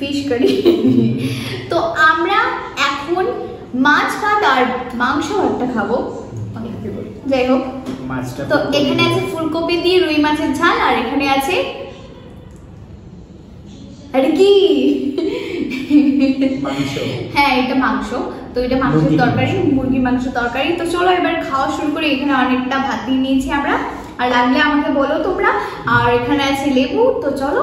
Fish curry तो आम्रा एखोन माछ भात और मांस भातটা খাবো যাই হোক মাছটা তো এখানে আছে ফুলকপি দিয়ে রুই মাছের ঝাল আর এখানে আছে আরকি মাংস হ্যাঁ এটা মাংস তো এটা মাংসের তরকারি মুরগি মাংস তরকারি তো চলো এবার খাওয়া শুরু করি এখানে অনেকটা ভাত নিয়েছি আমরা আর লাগলে আমাকে বলো তোমরা আর এখানে আছে লেবু তো চলো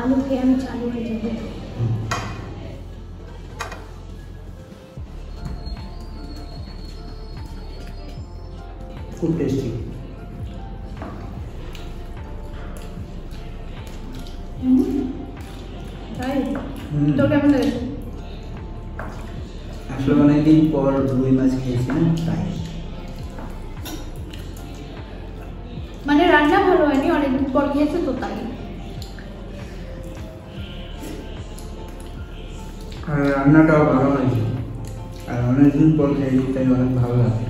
आलू के हम चालू हो जाएंगे खूब टेस्टी ताई तो क्या बना है आप लोगों ने दिन पर दो इमेज खेली ना ताई मैंने रान्ना भरो है नहीं और दिन पर खेले तो ताई রান্নাটাও ভালো হয়েছে আর অনেকদিন পর খেয়েছি তাই অনেক ভালো লাগে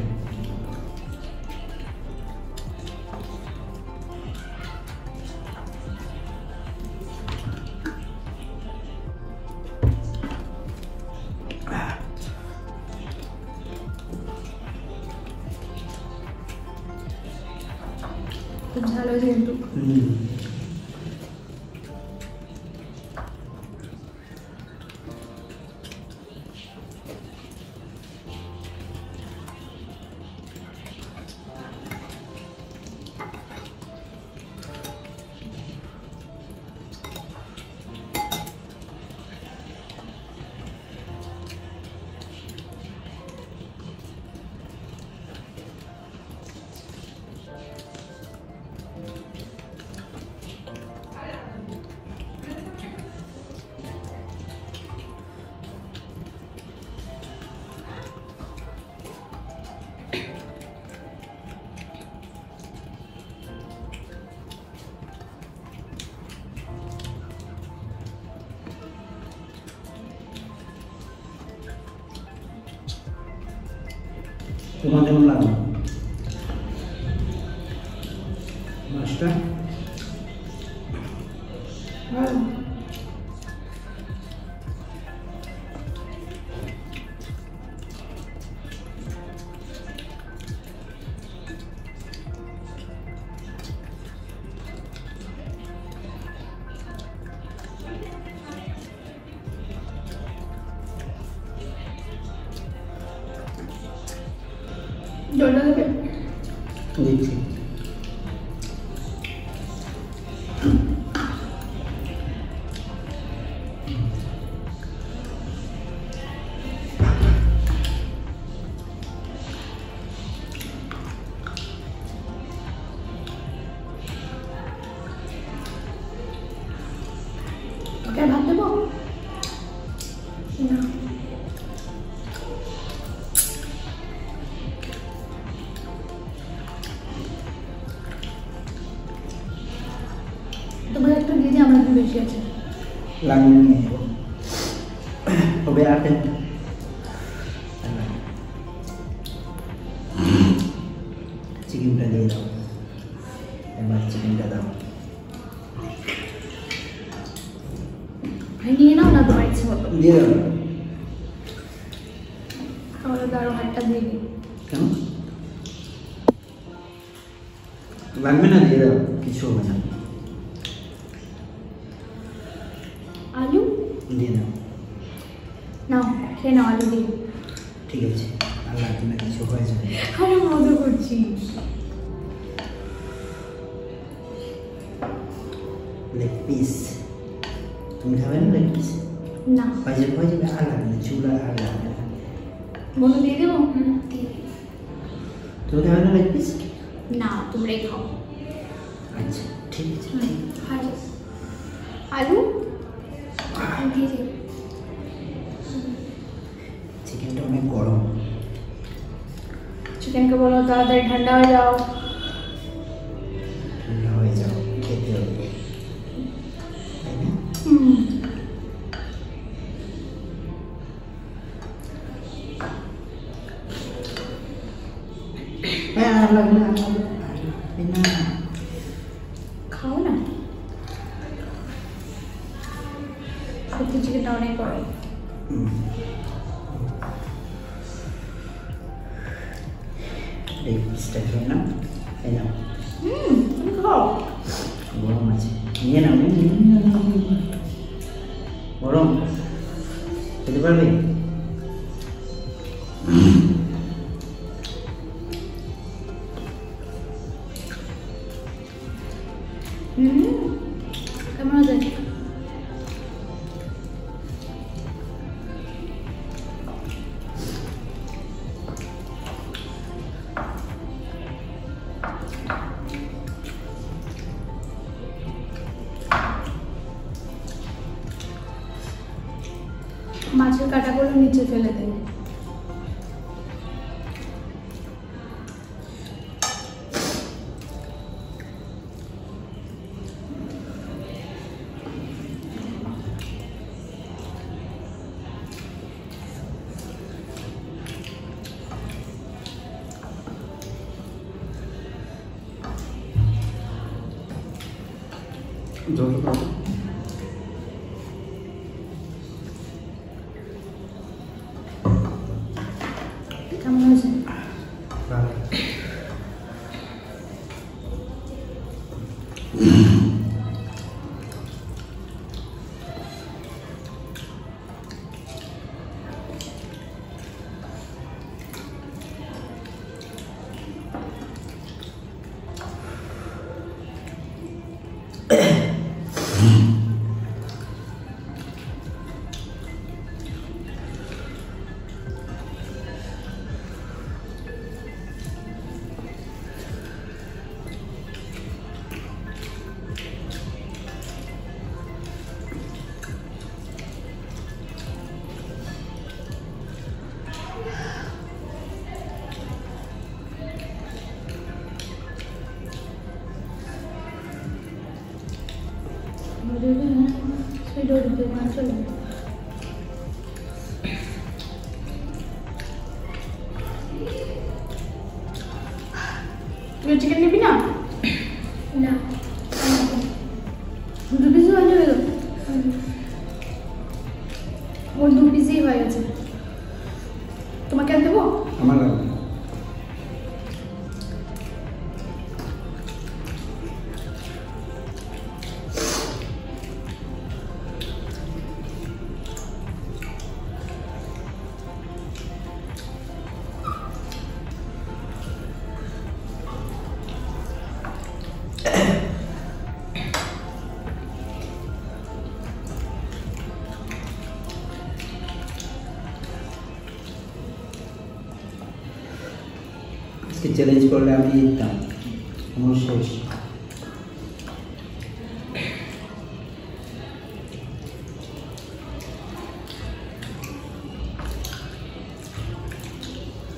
ভালো হয়েছে কিন্তু তোমার কেমন লাগলো মাছটা Langit OBR kan chicken ka dao emma chicken ka dao bhai na na bhai chhod de aur daro hatta de kam langme na de kichu bana आलू दे दो ना खेना आलू दे ठीक है चिकन को बोलो दादा ठंडा हो जाओ, ठंडा हो जाओ, खेते हो गए है ना। मैं लगना खाओ ना खुद चिकन डाउन करो। মাছের কাটাগুলো নিচে ফেলে দেন। चैलेंज कर ले अभी एकदम और सोच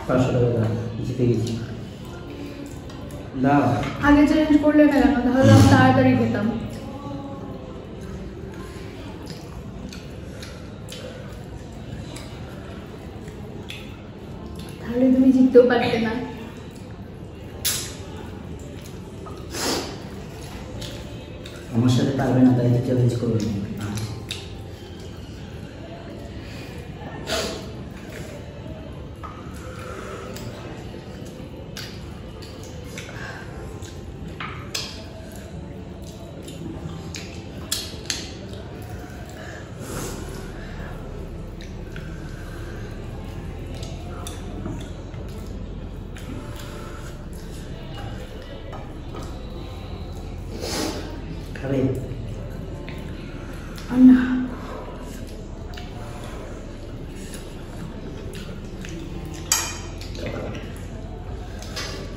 पास हो गया जीते गए ना आगे चैलेंज कर ले ना ना हम तार खेतम তাহলে তুমি জিততেও পারতে না। আমার সাথে পারবে না, তাই চ্যালেঞ্জ করবে না।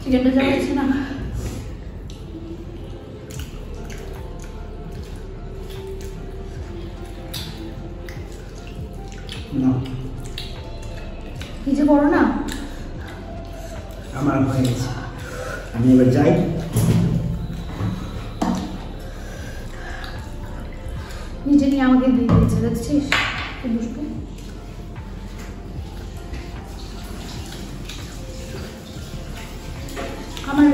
yo empecé a decir nada. No. কিছু করো না। আমার হয়ে গেছে, আমি এবার যাই। নিজে নিয়ে আমাকে দিয়ে দিয়েছে, দেখছিস বুঝবো। আমারও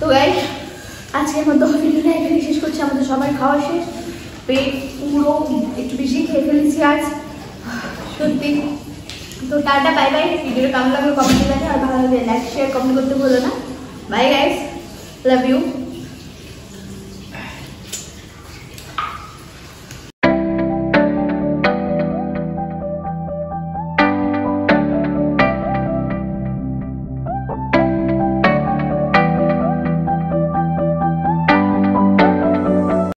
তো গাইস আজকের মতো ভিডিওটা এখানে শেষ করছি। আমাদের সবাই খাওয়া শেষ, পেট পুরো একটু বেশি খেয়ে ফেলেছি আজ সত্যি। তো টাটা বাই বাই। ভিডিওটা কেমন লাগলো কমেন্ট করে জানাও, আর ভালো লাগলে লাইক শেয়ার কমেন্ট করতে ভুলো না। Bye guys, love you.